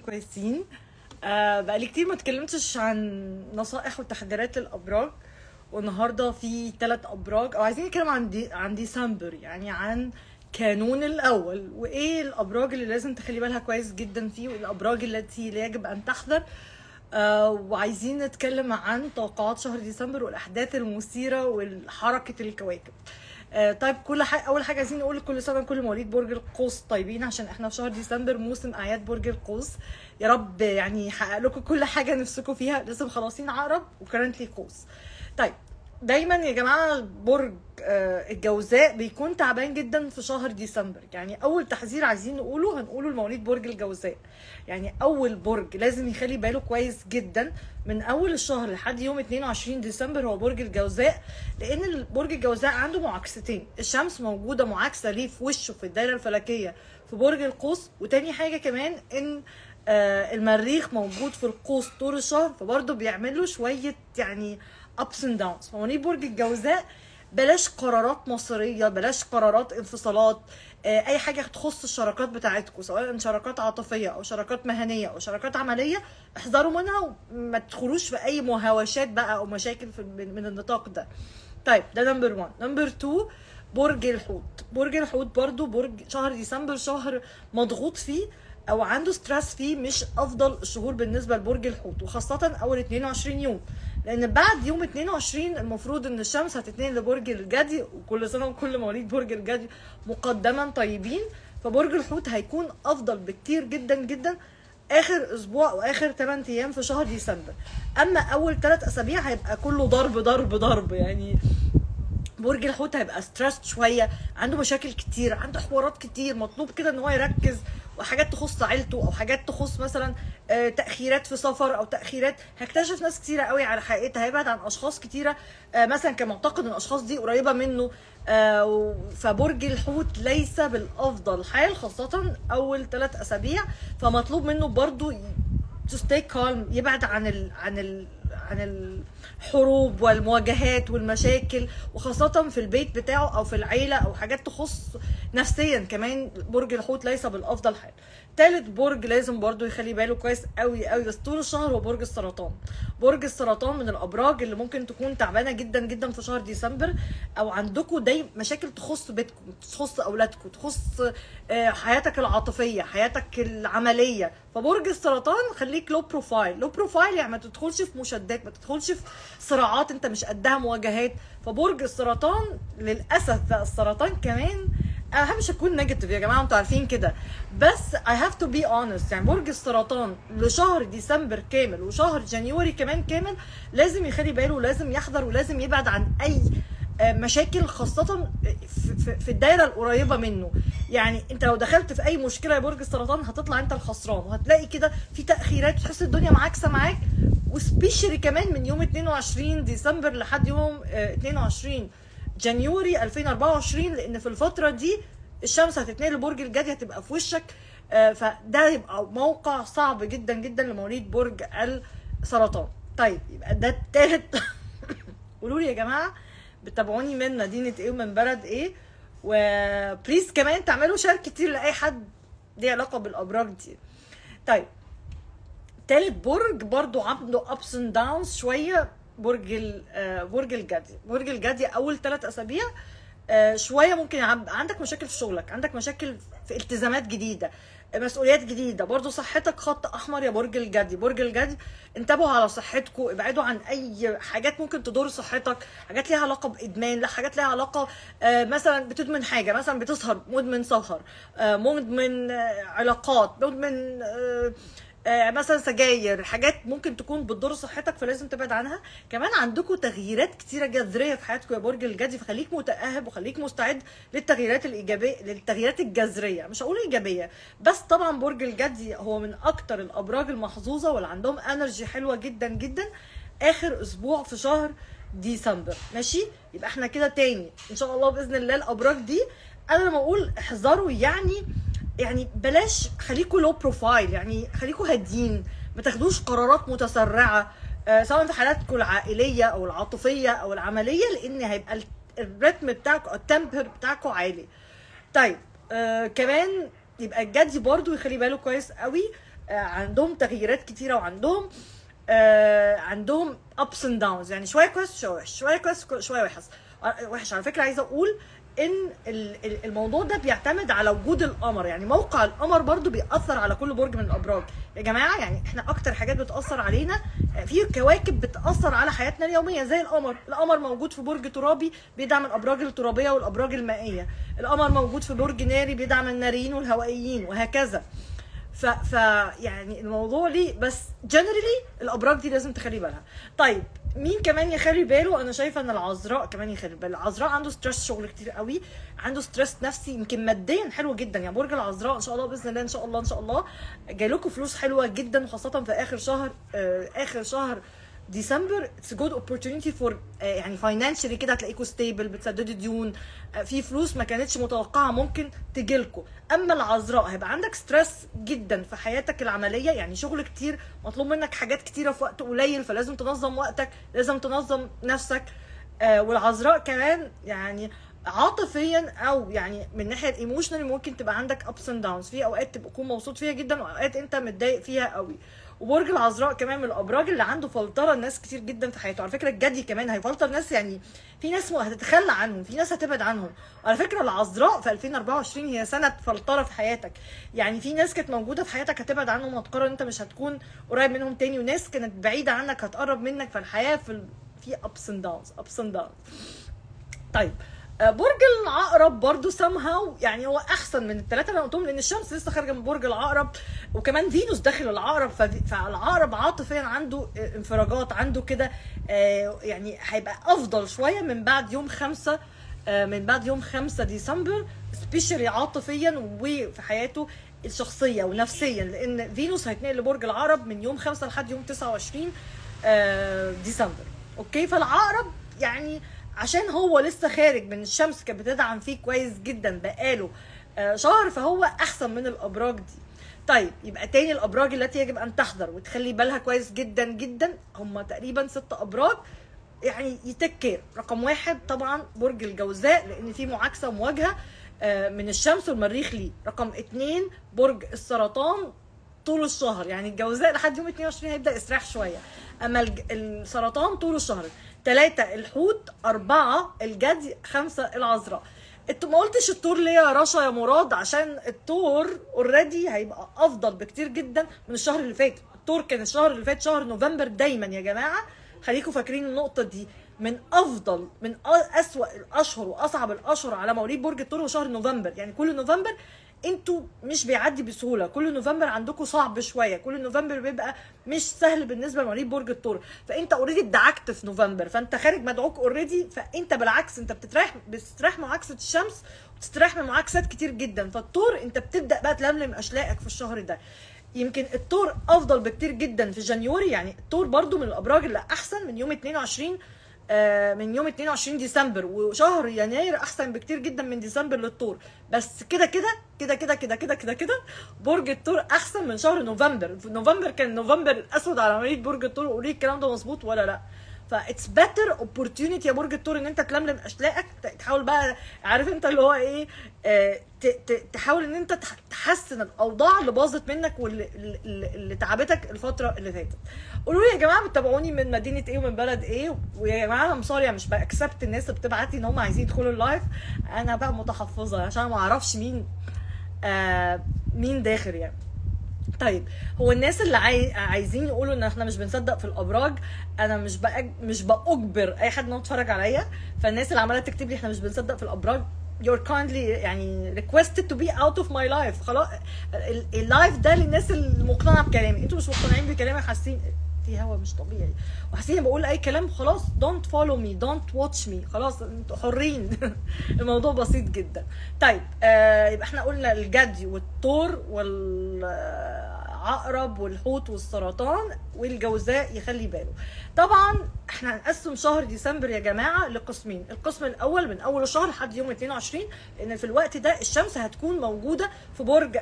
كويسين. بقالي كتير ما اتكلمتش عن نصائح وتحذيرات للابراج، والنهارده في 3 ابراج او عايزين نتكلم عن ديسمبر، يعني عن كانون الاول، وايه الابراج اللي لازم تخلي بالها كويس جدا فيه، والابراج التي لا يجب ان تحذر. وعايزين نتكلم عن توقعات شهر ديسمبر والاحداث المثيره وحركه الكواكب. طيب، اول حاجه عايزين نقول كل سنه كل مواليد برج القوس طيبين، عشان احنا في شهر ديسمبر موسم اعياد برج القوس. يا رب يعني يحقق لكم كل حاجه نفسكم فيها. لسه مخلصين عقرب وكرنتلي قوس. طيب، دايما يا جماعه برج الجوزاء بيكون تعبان جدا في شهر ديسمبر. يعني اول تحذير عايزين نقوله هنقوله لمواليد برج الجوزاء. يعني اول برج لازم يخلي باله كويس جدا من اول الشهر لحد يوم 22 ديسمبر هو برج الجوزاء، لان برج الجوزاء عنده معاكستين. الشمس موجوده معاكسه ليه في وشه في الدايره الفلكيه في برج القوس، وتاني حاجه كمان ان المريخ موجود في القوس طول الشهر، فبرضه بيعمل له شويه يعني ups and downs. فمواليد برج الجوزاء بلاش قرارات مصيريه، بلاش قرارات انفصالات، اي حاجه تخص الشراكات بتاعتكم، سواء شراكات عاطفيه او شراكات مهنيه او شراكات عمليه، احذروا منها وما تدخلوش في اي مهاوشات بقى او مشاكل من النطاق ده. طيب، ده نمبر 1. نمبر 2، برج الحوت. برج الحوت برضو برج شهر ديسمبر شهر مضغوط فيه او عنده ستريس فيه، مش افضل الشهور بالنسبه لبرج الحوت، وخاصه اول 22 يوم، لان بعد يوم 22 المفروض ان الشمس هتتنقل لبرج الجدي. وكل سنه وكل مواليد برج الجدي مقدما طيبين، فبرج الحوت هيكون افضل بكتير جدا جدا اخر اسبوع واخر 8 ايام في شهر ديسمبر. اما اول 3 اسابيع هيبقى كله ضرب ضرب ضرب. يعني برج الحوت هيبقى ستريسد شويه، عنده مشاكل كتير، عنده حوارات كتير، مطلوب كده ان هو يركز، وحاجات تخص عيلته او حاجات تخص مثلا تاخيرات في سفر او تاخيرات. هيكتشف ناس كتيره قوي على حقيقتها، هيبعد عن اشخاص كتيره مثلا كان معتقد ان الاشخاص دي قريبه منه. فبرج الحوت ليس بالافضل حال، خاصه اول 3 اسابيع، فمطلوب منه برضو تو ستاي كالم، يبعد عن الحروب والمواجهات والمشاكل، وخاصة في البيت بتاعه أو في العيلة أو حاجات تخص نفسيا. كمان برج الحوت ليس بالأفضل حال. تالت برج لازم برضو يخلي باله كويس قوي قوي بس طول الشهر هو برج السرطان. برج السرطان من الأبراج اللي ممكن تكون تعبانة جدا جدا في شهر ديسمبر، أو عندكم دايما مشاكل تخص بيتكم، تخص أولادكم، تخص حياتك العاطفية، حياتك العملية. فبرج السرطان خليك لو بروفايل، لو بروفايل يعني ما تدخلش في مشادات، ما تدخلش في صراعات انت مش قدها، مواجهات. فبرج السرطان للاسف بقى السرطان كمان انا مش هكون نيجاتيف يا جماعه، انتوا عارفين كده، بس اي هاف تو بي اونست. يعني برج السرطان لشهر ديسمبر كامل وشهر جانيوري كمان كامل لازم يخلي باله، ولازم يحذر، ولازم يبعد عن اي مشاكل، خاصة في الدايرة القريبة منه. يعني انت لو دخلت في اي مشكلة يا برج السرطان هتطلع انت الخسران، وهتلاقي كده في تأخيرات، تحس الدنيا معاكسة معاك. وسبيشالي كمان من يوم 22 ديسمبر لحد يوم 22 جانيوري 2024، لان في الفترة دي الشمس هتتنقل لبرج الجدي، هتبقى في وشك، فده يبقى موقع صعب جدا جدا لمواليد برج السرطان. طيب، يبقى ده التالت. قولوا لي يا جماعة بتابعوني من مدينه ايه ومن بلد ايه، وبليز كمان تعملوا شير كتير لاي حد ليه علاقه بالابراج دي. طيب، تالت برج برضو عنده ابس اند داونز شويه، برج الجدي. برج الجدي اول 3 اسابيع شويه ممكن عندك مشاكل في شغلك، عندك مشاكل في التزامات جديده، مسؤوليات جديده، برضو صحتك خط احمر يا برج الجدي. برج الجدي انتبهوا على صحتكم، ابعدوا عن اي حاجات ممكن تضر صحتك، حاجات ليها علاقه بادمان، لا حاجات ليها علاقه مثلا بتدمن حاجه، مثلا بتسهر، مدمن سهر، مدمن علاقات، مدمن مثلا سجاير، حاجات ممكن تكون بتضر صحتك، فلازم تبعد عنها. كمان عندكم تغييرات كتيره جذريه في حياتكم يا برج الجدي، فخليك متاهب وخليك مستعد للتغييرات الايجابيه، للتغييرات الجذريه، مش هقول ايجابيه بس. طبعا برج الجدي هو من اكتر الابراج المحظوظه واللي عندهم انرجي حلوه جدا جدا اخر اسبوع في شهر ديسمبر. ماشي، يبقى احنا كده تاني ان شاء الله باذن الله الابراج دي انا لما اقول احذروا، يعني بلاش، خليكوا لو بروفايل، يعني خليكوا هاديين، ما تاخدوش قرارات متسرعه سواء في حالاتكم العائليه او العاطفيه او العمليه، لان هيبقى الريتم بتاعكم او التمبر بتاعكم عالي. طيب، كمان يبقى الجدي برضو يخلي باله كويس قوي عندهم تغييرات كتيره وعندهم عندهم ups and downs، يعني شويه كويس شويه وحش، شويه كويس شويه وحش. على فكره عايزه اقول ان الموضوع ده بيعتمد على وجود القمر، يعني موقع القمر برضو بيأثر على كل برج من الابراج يا جماعه. يعني احنا اكتر حاجات بتأثر علينا، في كواكب بتأثر على حياتنا اليوميه زي القمر. القمر موجود في برج ترابي بيدعم الابراج الترابيه والابراج المائيه، القمر موجود في برج ناري بيدعم الناريين والهوائيين وهكذا. ف يعني الموضوع ليه بس جنرالي الابراج دي لازم تخلي بالها. طيب مين كمان يخلي باله؟ انا شايفه ان العذراء كمان يخلي باله. العذراء عنده ستريس شغل كتير قوي، عنده ستريس نفسي، يمكن ماديا حلو جدا. يعني برج العذراء ان شاء الله باذن الله ان شاء الله ان شاء الله جاي لكم فلوس حلوه جدا، وخاصه في اخر شهر ديسمبر. اتس جود اوبورتيونيتي فور يعني فاينانشالي كده، هتلاقيكوا ستيبل بتسددوا ديون، في فلوس ما كانتش متوقعه ممكن تجيلكوا. اما العذراء هيبقى عندك ستريس جدا في حياتك العمليه، يعني شغل كتير، مطلوب منك حاجات كتيره في وقت قليل، فلازم تنظم وقتك، لازم تنظم نفسك. والعذراء كمان يعني عاطفيا او يعني من ناحيه الايموشنال ممكن تبقى عندك ابس اند داونز، في اوقات تكون مبسوط فيها جدا واوقات انت متضايق فيها قوي. وبرج العذراء كمان من الابراج اللي عنده فلتره ناس كتير جدا في حياته. على فكره الجدي كمان هيفلتر ناس، يعني في ناس هتتخلى عنهم، في ناس هتبعد عنهم. على فكره العذراء في 2024 هي سنه فلتره في حياتك، يعني في ناس كانت موجوده في حياتك هتبعد عنهم وهتقرر انت مش هتكون قريب منهم تاني، وناس كانت بعيده عنك هتقرب منك. فالحياه في ابس اند داونز ابس اند داونز. طيب برج العقرب برضو somehow يعني هو احسن من الثلاثه اللي انا قلتهم، لان الشمس لسه خارجه من برج العقرب وكمان فينوس داخل العقرب. فالعقرب عاطفيا عنده انفراجات، عنده كده يعني هيبقى افضل شويه من بعد يوم 5 ديسمبر، سبيشالي عاطفيا وفي حياته الشخصيه ونفسيا، لان فينوس هيتنقل لبرج العقرب من يوم 5 لحد يوم 29 ديسمبر. اوكي، فالعقرب يعني عشان هو لسه خارج من الشمس كانت بتدعم فيه كويس جدا بقاله شهر، فهو احسن من الابراج دي. طيب يبقى تاني الابراج التي يجب ان تحضر وتخلي بالها كويس جدا جدا، هم تقريبا 6 ابراج يعني يتكير. رقم 1 طبعا برج الجوزاء، لان في معاكسه ومواجهه من الشمس والمريخ ليه. رقم 2 برج السرطان طول الشهر، يعني الجوزاء لحد يوم 22 هيبدا يستريح شويه، اما السرطان طول الشهر. 3 الحوت، 4 الجدي، 5 العذراء. انت ما قلتش الثور ليه يا رشا يا مراد؟ عشان الثور اوريدي هيبقى افضل بكتير جدا من الشهر اللي فات. الثور كان الشهر اللي فات شهر نوفمبر دايما يا جماعه، خليكم فاكرين النقطه دي، من اسوأ الاشهر واصعب الاشهر على مواليد برج الثور وشهر نوفمبر. يعني كل نوفمبر انتوا مش بيعدي بسهوله، كل نوفمبر عندكم صعب شويه، كل نوفمبر بيبقى مش سهل بالنسبه لمواليد برج الثور. فانت اوريدي ادعكت في نوفمبر، فانت خارج مدعوك اوريدي، فانت بالعكس انت بتستريح معاكسه الشمس وبتستريح من معاكسات كتير جدا. فالثور انت بتبدا بقى تلملم اشلاءك في الشهر ده. يمكن الثور افضل بكتير جدا في جانيوري، يعني الثور برده من الابراج اللي احسن من يوم 22 ديسمبر، وشهر يناير احسن بكتير جدا من ديسمبر للثور. بس كده كده كده كده كده كده كده كده برج الثور احسن من شهر نوفمبر. نوفمبر كان نوفمبر الاسود على مواليد برج الثور، قولي الكلام ده مظبوط ولا لا؟ فاتس بيتر اوبورتيونيتي يا برج الثور ان انت تلملم اشلاءك، تحاول بقى عارف انت اللي هو ايه، تحاول ان انت تحسن الاوضاع اللي باظت منك واللي تعبتك الفتره اللي فاتت. قولوا لي يا جماعه بتتابعوني من مدينه ايه ومن بلد ايه؟ ويا جماعه انا مصاريه مش باكسبت الناس اللي بتبعت لي ان هم عايزين يدخلوا اللايف، انا بقى متحفظه عشان ما اعرفش مين داخل يعني. طيب هو الناس اللي عايزين يقولوا ان احنا مش بنصدق في الابراج، انا مش باجبر اي حد ان هو يتفرج عليا. فالناس اللي عماله تكتب لي احنا مش بنصدق في الابراج، you're kindly يعني requested to be out of my life. خلاص اللايف ده للناس المقتنعه بكلامي، انتوا مش مقتنعين بكلامي، حاسين في هوا مش طبيعي وحاسين بقول اي كلام، خلاص don't follow me don't watch me، خلاص انتوا حرين. الموضوع بسيط جدا. طيب يبقى احنا قلنا الجدي والثور والعقرب والحوت والسرطان والجوزاء يخلي باله. طبعا احنا هنقسم شهر ديسمبر يا جماعه لقسمين، القسم الاول من اول الشهر لحد يوم 22، لان في الوقت ده الشمس هتكون موجوده في برج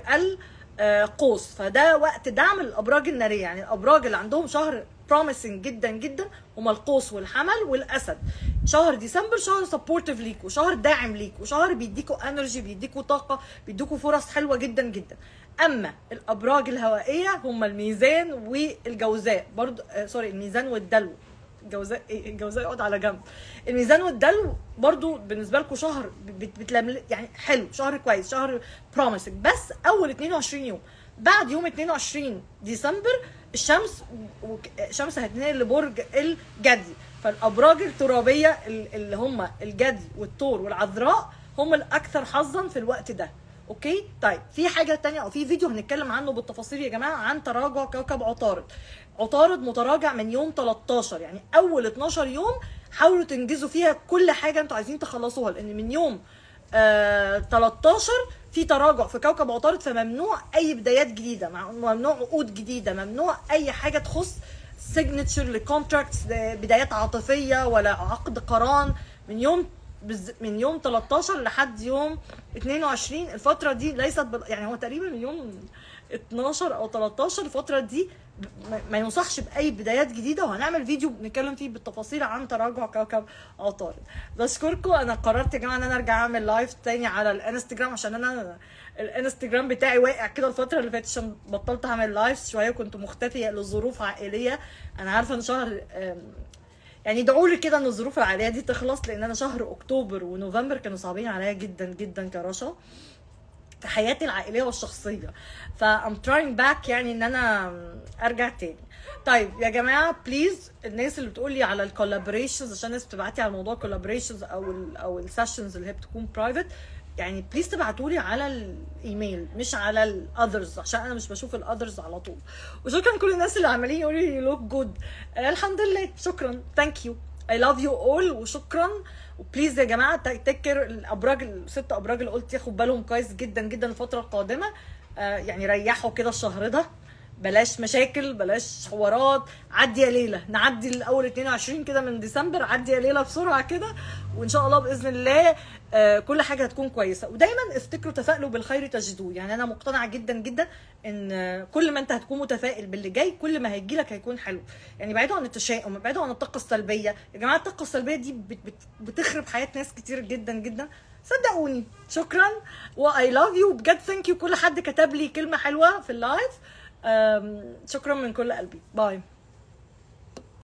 قوس، فده وقت دعم الابراج الناريه. يعني الابراج اللي عندهم شهر بروميسنج جدا جدا هما القوس والحمل والاسد. شهر ديسمبر شهر سبورتيف ليكوا، شهر داعم ليكوا، شهر بيديكوا انرجي، بيديكوا طاقه، بيديكوا فرص حلوه جدا جدا. اما الابراج الهوائيه هم الميزان والجوزاء برضو، سوري الميزان والدلو، الجوزاء الجوزاء يقعد على جنب. الميزان والدلو برضو بالنسبه لكم شهر بتلمل يعني حلو، شهر كويس، شهر بروميسنج، بس اول 22 يوم بعد يوم 22 ديسمبر الشمس هتنقل لبرج الجدي، فالابراج الترابيه اللي هم الجدي والثور والعذراء هم الاكثر حظا في الوقت ده. اوكي طيب، في حاجه ثانيه او في فيديو هنتكلم عنه بالتفاصيل يا جماعه عن تراجع كوكب عطارد. عطارد متراجع من يوم 13، يعني اول 12 يوم حاولوا تنجزوا فيها كل حاجه انتوا عايزين تخلصوها، لان من يوم 13 في تراجع في كوكب عطارد، فممنوع اي بدايات جديده، ممنوع عقود جديده، ممنوع اي حاجه تخص سيجنتشر لكونتراكتس، بدايات عاطفيه ولا عقد قران. من يوم 13 لحد يوم 22 الفتره دي ليست يعني هو تقريبا من يوم 12 او 13 الفتره دي ما ينصحش باي بدايات جديده، وهنعمل فيديو بنتكلم فيه بالتفاصيل عن تراجع كوكب عطارد. بشكركم. انا قررت يا جماعه ان انا ارجع اعمل لايف تاني على الانستجرام، عشان انا الانستجرام بتاعي واقع كده الفتره اللي فاتت، عشان بطلت اعمل لايف شويه وكنت مختفيه لظروف عائليه. انا عارفه ان شهر يعني ادعوا لي كده ان الظروف العائليه دي تخلص، لان انا شهر اكتوبر ونوفمبر كانوا صعبين عليا جدا جدا كرشا في حياتي العائليه والشخصيه، فام تراينج باك يعني ان انا ارجع تاني. طيب يا جماعه بليز، الناس اللي بتقول لي على الكولابريشنز، عشان الناس بتبعتي على موضوع الكولابريشنز او السيشنز اللي هي بتكون برايفت، يعني بليز تبعتولي على الايميل مش على الاذرز، عشان انا مش بشوف الاذرز على طول. وشكرا كل الناس اللي عمالين يقولوا لي لوك جود، الحمد لله، شكرا، ثانك يو، اي لاف يو اول، وشكرا. وبليز يا جماعه تذكر الابراج، الست ابراج اللي قلت ياخد بالهم كويس جدا جدا الفتره القادمه، يعني ريحوا كده الشهر ده، بلاش مشاكل، بلاش حوارات، عدي يا ليله، نعدي الاول 22 كده من ديسمبر، عدي يا ليله بسرعه كده، وان شاء الله باذن الله كل حاجه هتكون كويسه. ودايما افتكروا تفائلوا بالخير تجدوه، يعني انا مقتنعه جدا جدا ان كل ما انت هتكون متفائل باللي جاي كل ما هيجي لك هيكون حلو، يعني بعيدوا عن التشاؤم، بعيدوا عن الطاقه السلبيه، يا جماعه الطاقه السلبيه دي بتخرب حياه ناس كتير جدا جدا صدقوني. شكرا واي لاف يو بجد، ثانك يو كل حد كتب لي كلمه حلوه في اللايف، شكرا من كل قلبي، باي.